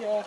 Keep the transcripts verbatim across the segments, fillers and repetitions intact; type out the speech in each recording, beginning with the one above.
See ya.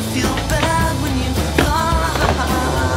Feel bad when you fly.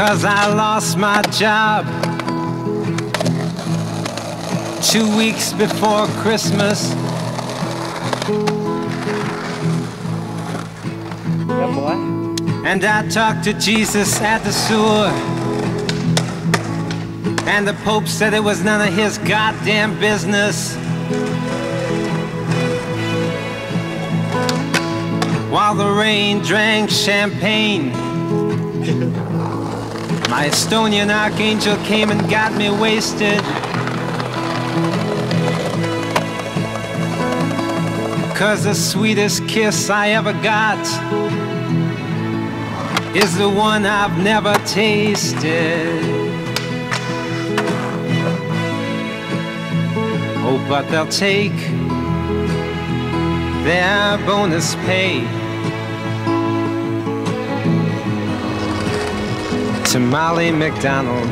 'cause I lost my job two weeks before Christmas. Yeah, boy. And I talked to Jesus at the sewer, and the Pope said it was none of his goddamn business. While the rain drank champagne, my Estonian archangel came and got me wasted, 'cause the sweetest kiss I ever got is the one I've never tasted. Oh, but they'll take their bonus pay to Molly McDonald.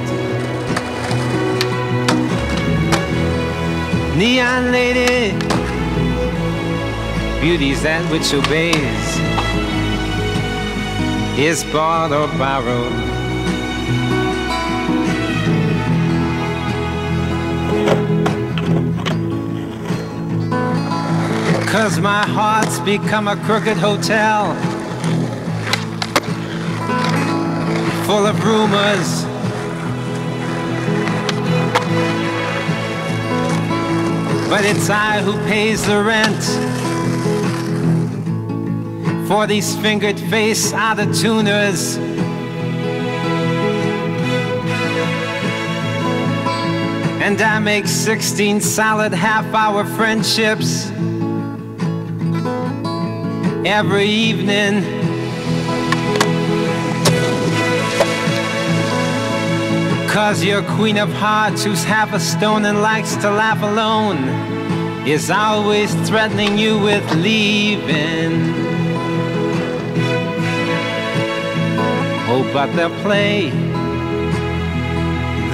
Neon lady, beauty's that which obeys, is bought or borrowed. Cause my heart's become a crooked hotel, full of rumors, but it's I who pays the rent for these fingered face out-of-tuners. And I make sixteen solid half-hour friendships every evening. Cause your queen of hearts, who's half a stone and likes to laugh alone, is always threatening you with leaving. Oh, but they'll play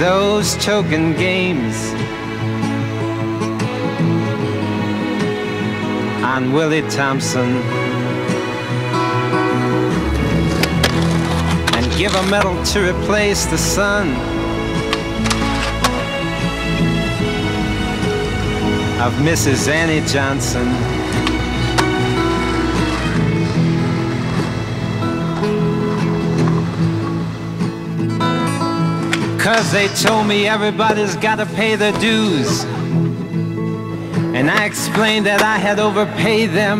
those token games on Willie Thompson, and give a medal to replace the sun of Missus Annie Johnson. Cause they told me everybody's gotta pay their dues, and I explained that I had overpaid them.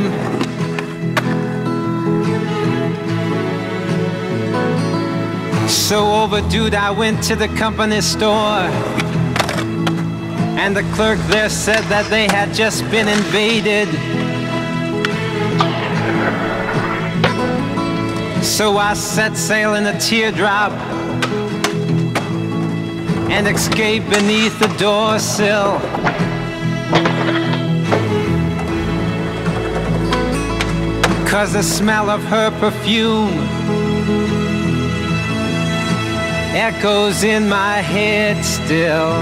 So overdue, I went to the company store, and the clerk there said that they had just been invaded. So I set sail in a teardrop and escaped beneath the door sill. Cause the smell of her perfume echoes in my head still.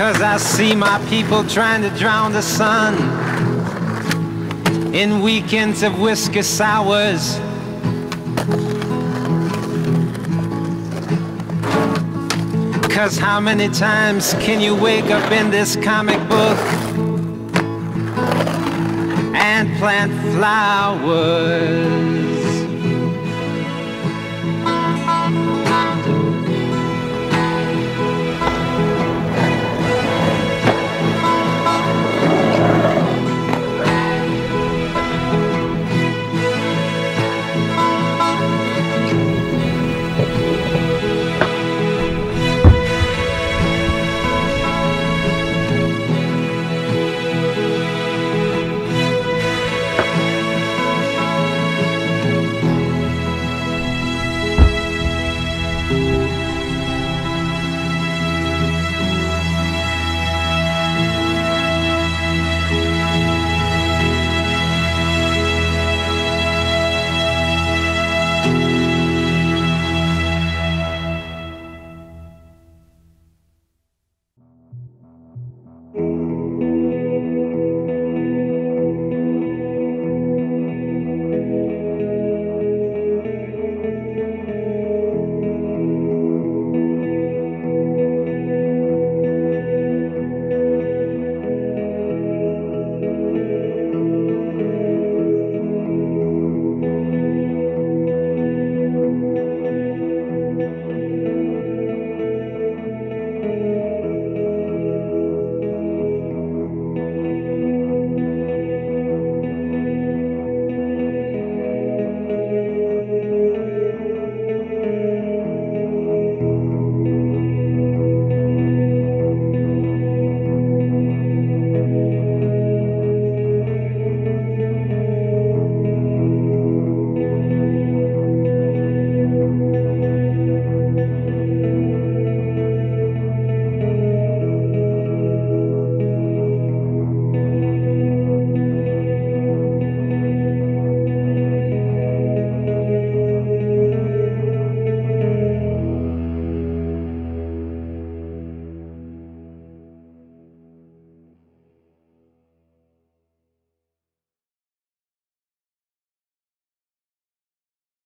Cause I see my people trying to drown the sun in weekends of whiskey sours. Cause how many times can you wake up in this comic book and plant flowers? Thank you.